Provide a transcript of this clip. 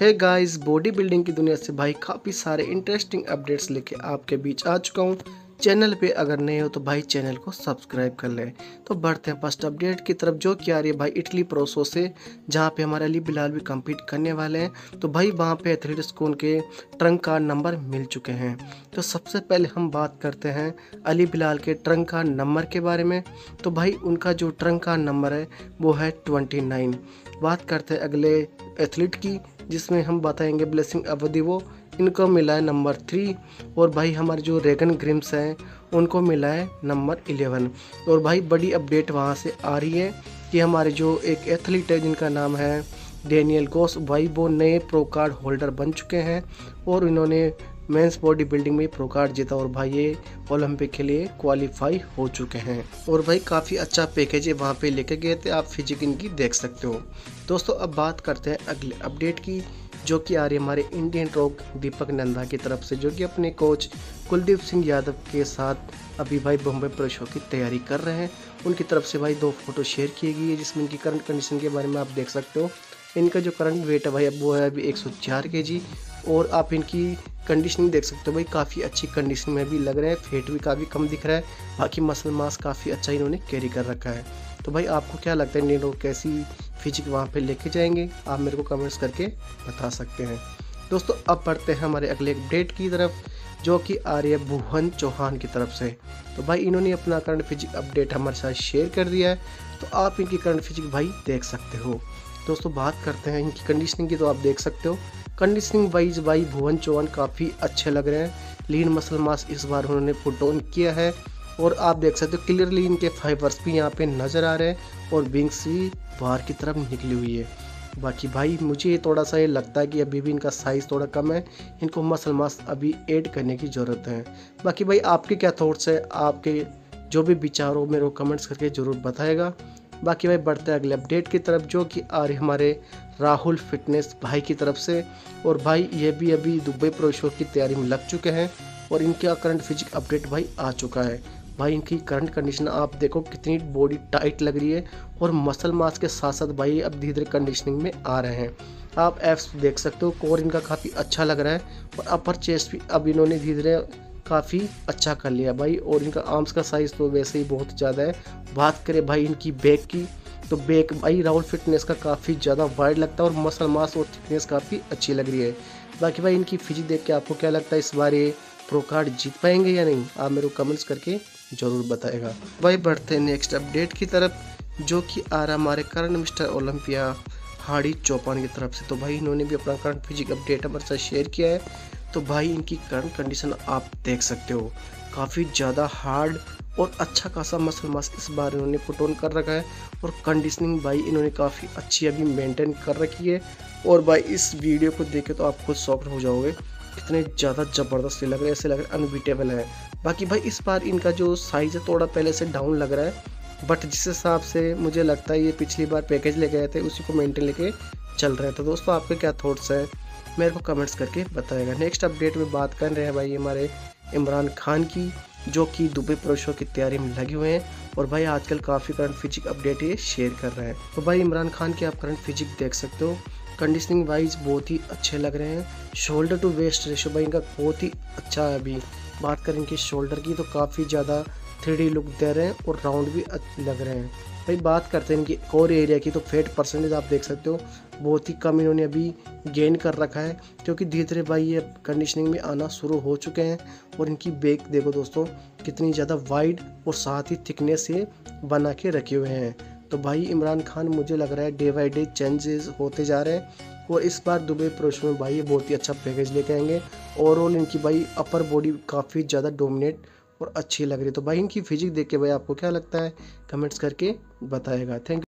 Hey guys, body building की दुनिया से भाई काफ़ी सारे इंटरेस्टिंग अपडेट्स लेके आपके बीच आ चुका हूँ। चैनल पे अगर नए हो तो भाई चैनल को सब्सक्राइब कर लें। तो बढ़ते हैं फर्स्ट अपडेट की तरफ जो कि आ रही है भाई इटली प्रो शो से, जहाँ पे हमारे अली बिलाल भी कम्पीट करने वाले हैं। तो भाई वहाँ पे एथलीट्स को उनके ट्रंक कार्ड नंबर मिल चुके हैं। तो सबसे पहले हम बात करते हैं अली बिलाल के ट्रंक कार्ड नंबर के बारे में। तो भाई उनका जो ट्रंक कार्ड नंबर है वो है 29। बात करते हैं अगले एथलीट की, जिसमें हम बताएंगे ब्लेसिंग अबोदिबू, इनको मिला है नंबर 3। और भाई हमारे जो रेगन ग्रिम्स हैं उनको मिला है नंबर 11। और भाई बड़ी अपडेट वहाँ से आ रही है कि हमारे जो एक एथलीट है जिनका नाम है डेनियल कोस, भाई वो नए प्रो कार्ड होल्डर बन चुके हैं और इन्होंने मेंस बॉडी बिल्डिंग में प्रो कार्ड जीता और भाई ये ओलंपिक के लिए क्वालिफाई हो चुके हैं। और भाई काफ़ी अच्छा पैकेज है वहाँ पे लेके गए थे, आप फिजिक इनकी देख सकते हो। दोस्तों अब बात करते हैं अगले अपडेट की जो कि आ रही है हमारे इंडियन रॉक दीपक नंदा की तरफ से, जो कि अपने कोच कुलदीप सिंह यादव के साथ अभी भाई मुंबई प्रो शो की तैयारी कर रहे हैं। उनकी तरफ से भाई 2 फोटो शेयर किए गई है जिसमें इनकी करंट कंडीशन के बारे में आप देख सकते हो। इनका जो करंट वेट है भाई अब वो है अभी 104 kg और आप इनकी कंडीशनिंग देख सकते हो, भाई काफ़ी अच्छी कंडीशन में भी लग रहे हैं, फेट भी काफ़ी कम दिख रहा है, बाकी मसल मास काफ़ी अच्छा इन्होंने कैरी कर रखा है। तो भाई आपको क्या लगता है इंडियन लोग कैसी फिजिक वहाँ पे लेके जाएंगे, आप मेरे को कमेंट्स करके बता सकते हैं। दोस्तों अब बढ़ते हैं हमारे अगले अपडेट की तरफ जो कि आ रही है भुवन चौहान की तरफ से। तो भाई इन्होंने अपना करंट फिजिक अपडेट हमारे साथ शेयर कर दिया है, तो आप इनकी करंट फिजिक भाई देख सकते हो। दोस्तों बात करते हैं इनकी कंडीशनिंग की, तो आप देख सकते हो कंडीशनिंग वाइज भाई भुवन चौहान काफ़ी अच्छे लग रहे हैं। लीन मसल मास इस बार उन्होंने पुट ऑन किया है और आप देख सकते हो क्लियरली इनके फाइबर्स भी यहाँ पे नज़र आ रहे हैं और विंग्स भी बाहर की तरफ निकली हुई है। बाकी भाई मुझे थोड़ा सा ये लगता है कि अभी भी इनका साइज़ थोड़ा कम है, इनको मसल मास अभी ऐड करने की ज़रूरत है। बाकी भाई आपके क्या थॉट्स हैं, आपके जो भी विचार हो मेरे को कमेंट्स करके ज़रूर बताएगा। बाकी भाई बढ़ते हैं अगले अपडेट की तरफ जो कि आ रही हमारे राहुल फिटनेस भाई की तरफ से, और भाई ये भी अभी दुबई प्रो शो की तैयारी में लग चुके हैं और इनका करंट फिजिक अपडेट भाई आ चुका है। भाई इनकी करंट कंडीशन आप देखो कितनी बॉडी टाइट लग रही है और मसल मास के साथ साथ भाई अब धीरे धीरे कंडीशनिंग में आ रहे हैं। आप एप्स देख सकते हो, कोर इनका काफ़ी अच्छा लग रहा है और अपर चेस्ट भी अब इन्होंने धीरे धीरे काफ़ी अच्छा कर लिया भाई। और इनका आर्म्स का साइज़ तो वैसे ही बहुत ज़्यादा है। बात करें भाई इनकी बैक की, तो बैक भाई राहुल फिटनेस का काफ़ी ज़्यादा वाइड लगता है और मसल मास और थिकनेस काफ़ी अच्छी लग रही है। बाकी भाई इनकी फिजिक देख के आपको क्या लगता है, इस बार ये प्रो कार्ड जीत पाएंगे या नहीं, आप मेरे को कमेंट्स करके ज़रूर बताएगा। भाई बढ़ते हैं नेक्स्ट अपडेट की तरफ जो कि आ रहा हमारे current mister Olympia Hadi Choopan की तरफ से। तो भाई इन्होंने भी अपना करंट फिजिक अपडेट हमारे साथ शेयर किया है, तो भाई इनकी करंट कंडीशन आप देख सकते हो, काफ़ी ज़्यादा हार्ड और अच्छा खासा मसल मास इस बार इन्होंने पुट ऑन कर रखा है और कंडीशनिंग भाई इन्होंने काफ़ी अच्छी अभी मेंटेन कर रखी है। और भाई इस वीडियो को देखे तो आप खुद शॉक्ड हो जाओगे, कितने ज़्यादा ज़बरदस्त लग रहे हैं, ऐसे लग रहा है अनबीटेबल है। बाकी भाई इस बार इनका जो साइज़ है थोड़ा पहले से डाउन लग रहा है, बट जिस हिसाब से मुझे लगता है ये पिछली बार पैकेज ले गए थे उसी को मेंटेन लेके चल रहे थे। दोस्तों आपके क्या थॉट्स हैं मेरे को कमेंट्स करके बताएगा। नेक्स्ट अपडेट में बात कर रहे हैं भाई हमारे इमरान खान की, जो कि दुबई प्रो शो की तैयारी में लगे हुए हैं और भाई आजकल काफ़ी करंट फिजिक अपडेट ये शेयर कर रहे हैं। तो भाई इमरान खान के आप करंट फिजिक देख सकते हो, कंडीशनिंग वाइज बहुत ही अच्छे लग रहे हैं। शोल्डर टू वेस्ट रेशो भाई इनका बहुत ही अच्छा है। अभी बात करें इनकी शोल्डर की तो काफ़ी ज़्यादा 3D लुक दे रहे हैं और राउंड भी लग रहे हैं। भाई बात करते हैं इनकी कोर एरिया की, तो फेट परसेंटेज आप देख सकते हो बहुत ही कम इन्होंने अभी गेन कर रखा है, क्योंकि धीरे धीरे भाई ये कंडीशनिंग में आना शुरू हो चुके हैं। और इनकी बैक देखो दोस्तों कितनी ज़्यादा वाइड और साथ ही थिकनेस से बना के रखे हुए हैं। तो भाई इमरान खान मुझे लग रहा है डे बाई डे चेंजेस होते जा रहे हैं और इस बार दुबई प्रो शो में भाई ये बहुत ही अच्छा पैकेज लेके आएंगे। ओवरऑल इनकी भाई अपर बॉडी काफ़ी ज़्यादा डोमिनेट और अच्छी लग रही है। तो भाई इनकी फिजिक देख के भाई आपको क्या लगता है कमेंट्स करके बताएगा। Thank you.